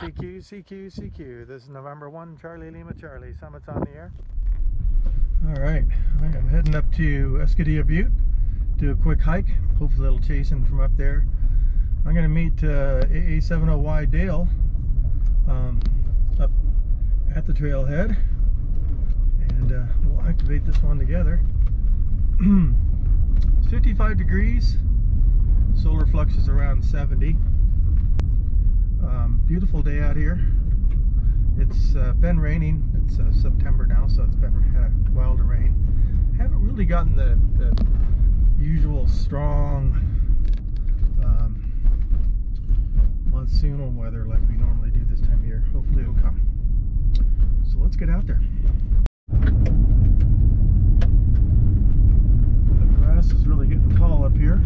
CQ, CQ, CQ. This is November 1, Charlie Lima, Charlie. Summit's on the air. Alright, I am heading up to Escudilla Butte. Do a quick hike. Hopefully a little chasing from up there. I'm going to meet AA70Y Dale up at the trailhead. And we'll activate this one together. It's 55 degrees. Solar flux is around 70. Beautiful day out here. It's been raining. It's September now, so it's been had a wild rain. Haven't really gotten the usual strong monsoonal weather like we normally do this time of year. Hopefully it'll come. So let's get out there. The grass is really getting tall up here.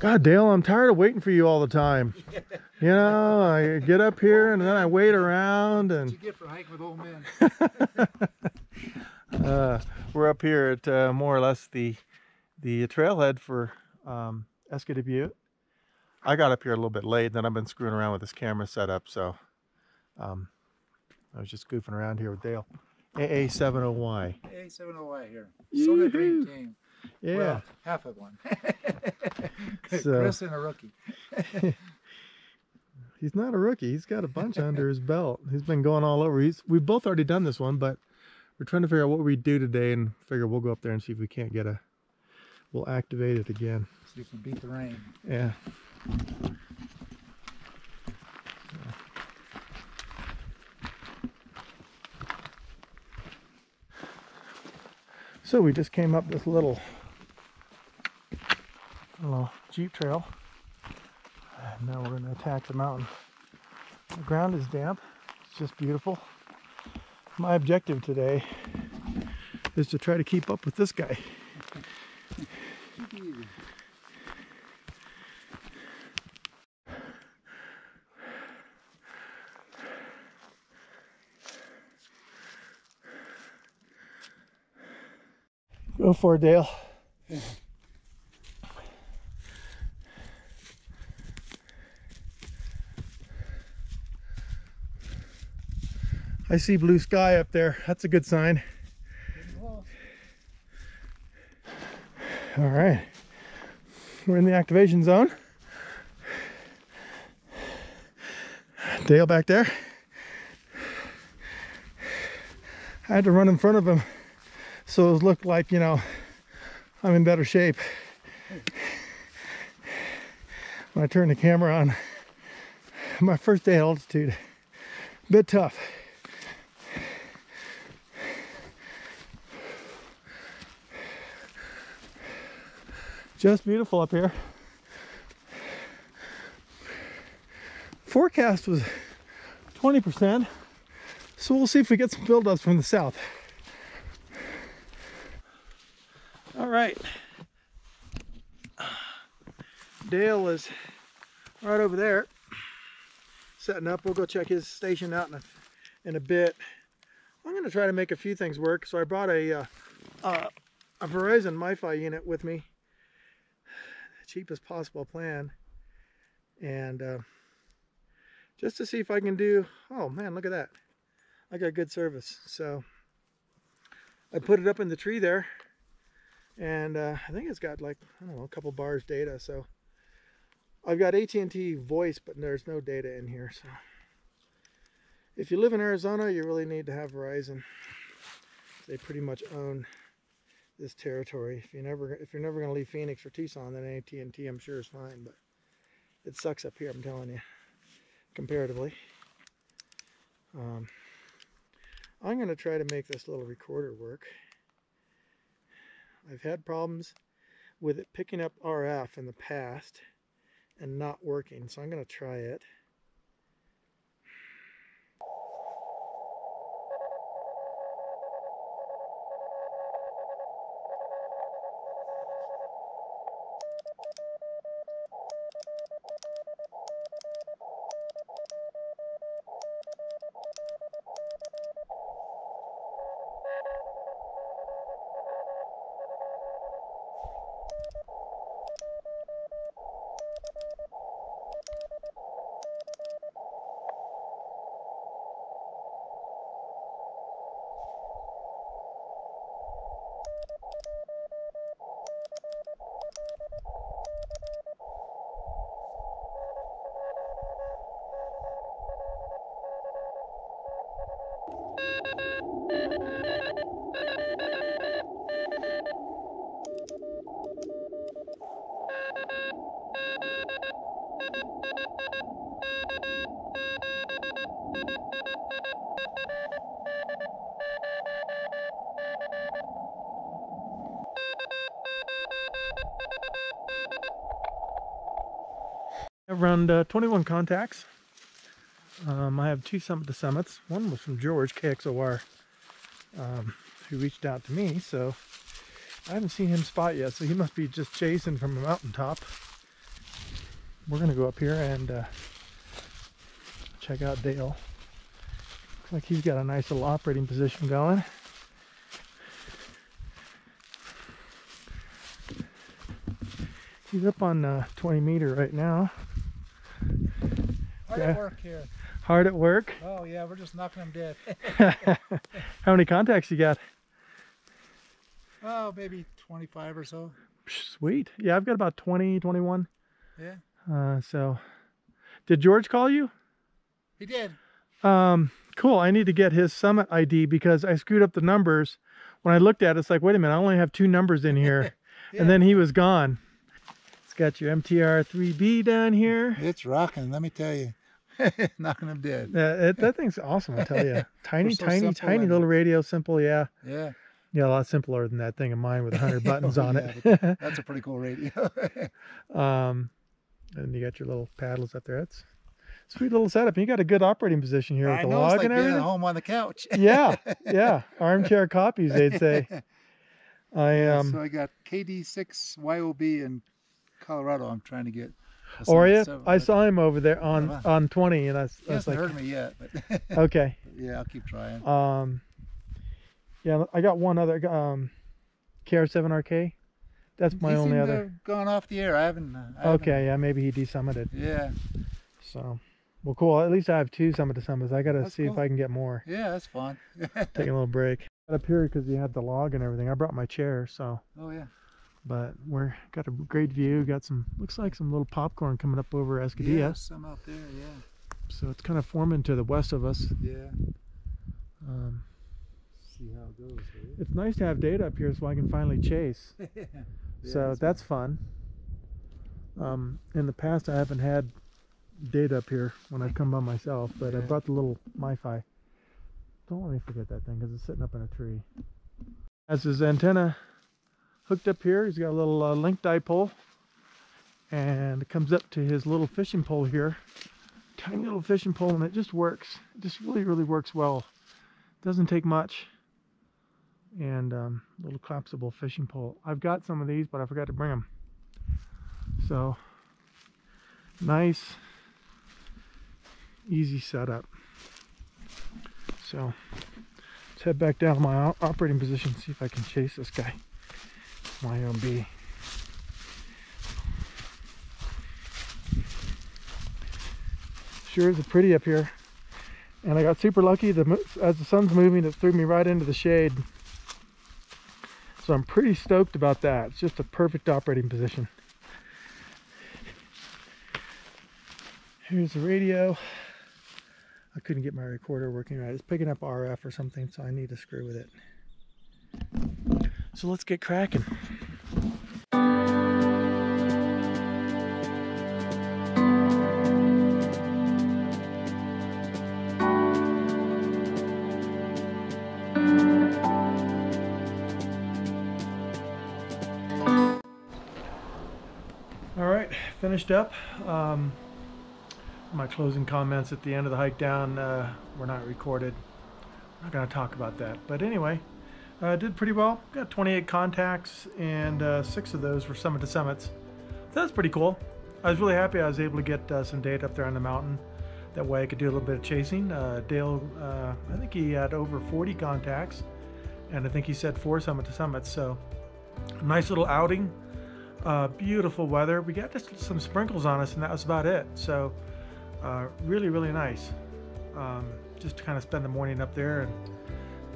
God, Dale, I'm tired of waiting for you all the time. You know, I get up here and then I wait around. And what you get for hiking with old men. We're up here at more or less the trailhead for Escudilla Butte. I got up here a little bit late, and then I've been screwing around with this camera setup, so I was just goofing around here with Dale. AA70Y. AA70Y here. SOTA Dream Team. Yeah. Well, half of one. So, Chris and a rookie. He's not a rookie. He's got a bunch under his belt. He's been going all over. We've both already done this one, but we're trying to figure out what we do today, and figure we'll go up there and see if we can't get a... We'll activate it again. So you can beat the rain. Yeah. So we just came up this little jeep trail, and now we're going to attack the mountain. The ground is damp. It's just beautiful. My objective today is to try to keep up with this guy. Go for it, Dale. Yeah. I see blue sky up there. That's a good sign. All right, we're in the activation zone. Dale back there. I had to run in front of him, so it looked like, you know, I'm in better shape. When I turned the camera on, my first day at altitude, a bit tough. Just beautiful up here. Forecast was 20%, so we'll see if we get some buildups from the south. All right, Dale is right over there setting up. We'll go check his station out in a bit. I'm gonna try to make a few things work, so I brought a Verizon MiFi unit with me. Cheapest possible plan, and just to see if I can do... Oh man, look at that, I got good service. So I put it up in the tree there, and I think it's got, like, I don't know, a couple bars data. So I've got AT&T voice, but there's no data in here. So if you live in Arizona, you really need to have Verizon. They pretty much own this territory. If you're never gonna leave Phoenix or Tucson, then AT&T, I'm sure, is fine, but it sucks up here, I'm telling you, comparatively. I'm gonna try to make this little recorder work. I've had problems with it picking up RF in the past and not working, so I'm going to try it. Around 21 contacts. I have two summit to summits. One was from George, KXOR, who reached out to me, so I haven't seen him spot yet, so he must be just chasing from a mountaintop. We're gonna go up here and check out Dale. Looks like he's got a nice little operating position going. He's up on 20 meter right now. Hard at work here. Hard at work? Oh yeah, we're just knocking them dead. How many contacts you got? Oh, maybe 25 or so. Sweet. Yeah, I've got about 20, 21. Yeah. So, did George call you? He did. Cool. I need to get his summit ID because I screwed up the numbers. When I looked at it, it's like, wait a minute, I only have two numbers in here. Yeah. And then he was gone. It's got your MTR3B down here. It's rocking, let me tell you. Knocking them dead. That thing's awesome, I tell you. Tiny, so tiny little radio, simple, yeah. Yeah. Yeah, a lot simpler than that thing of mine with 100 buttons on it. That's a pretty cool radio. And you got your little paddles up there. That's sweet little setup. You got a good operating position here with the log and everything. Being at home on the couch. Yeah, yeah. Armchair copies, they'd say. So I got KD6YOB in Colorado. I'm trying to get. Or yeah, I saw him over there on 20, and I was like, he hasn't heard me yet. But okay. But yeah, I'll keep trying. Yeah, I got one other KR7RK. That's my only other. Have gone off the air. I haven't. Okay, yeah, maybe he desummited. Yeah. So, well, cool. At least I have two summit to summits. I gotta see if I can get more. Yeah, that's fun. Taking a little break. Up here because you had the log and everything. I brought my chair, so. Oh yeah. But we're got a great view. Got some looks like some little popcorn coming up over Escudilla. Yeah, some out there. Yeah. So it's kind of forming to the west of us. Yeah. See how it goes. Right? It's nice to have data up here, so I can finally chase. Yeah. Yeah, so that's fun. In the past I haven't had data up here when I've come by myself, but yeah. I brought the little MiFi. Don't let me forget that thing because it's sitting up in a tree. Has his antenna hooked up here. He's got a little link dipole and it comes up to his little fishing pole here. Tiny little fishing pole, and it just works. It just really, really works well. Doesn't take much. And little collapsible fishing pole. I've got some of these, but I forgot to bring them. So nice, easy setup. So let's head back down to my operating position, see if I can chase this guy. YOB. Sure is pretty up here. And I got super lucky. As the sun's moving, it threw me right into the shade. So I'm pretty stoked about that. It's just a perfect operating position. Here's the radio. I couldn't get my recorder working right. It's picking up RF or something, so I need to screw with it. So let's get cracking. right, finished up. My closing comments at the end of the hike down were not recorded. I'm not going to talk about that. But anyway, I did pretty well. Got 28 contacts, and 6 of those were summit to summits. So that's pretty cool. I was really happy I was able to get some data up there on the mountain. That way I could do a little bit of chasing. Dale, I think he had over 40 contacts, and I think he said 4 summit to summits. So nice little outing. Beautiful weather. We got just some sprinkles on us, and that was about it. So really, really nice. Just to kind of spend the morning up there and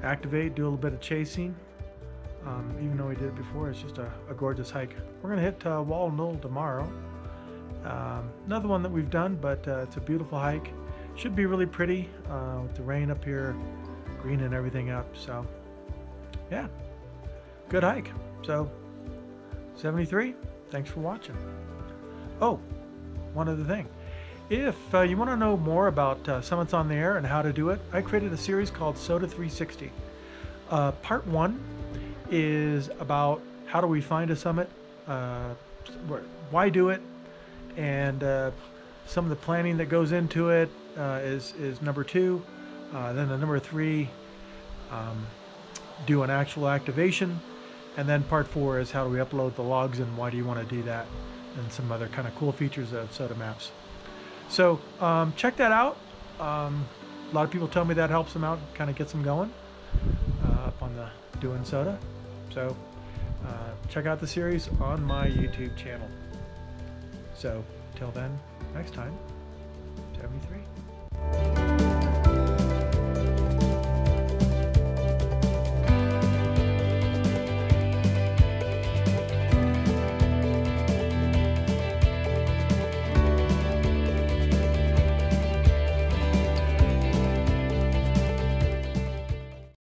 activate, do a little bit of chasing. Even though we did it before, it's just a gorgeous hike. We're going to hit Wall Knoll tomorrow. Another one that we've done, but it's a beautiful hike. Should be really pretty with the rain up here, green and everything up. So yeah, good hike. So 73, thanks for watching. Oh, one other thing. If you want to know more about Summits on the Air and how to do it, I created a series called SOTA360. Part 1 is about how do we find a summit, why do it, and some of the planning that goes into it is number 2. Then the number 3, do an actual activation. And then part 4 is how do we upload the logs and why do you want to do that, and some other kind of cool features of SOTA Maps. So check that out. A lot of people tell me that helps them out, kind of gets them going up on the doing SOTA. So check out the series on my YouTube channel. So till then, next time, 73.